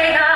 say that.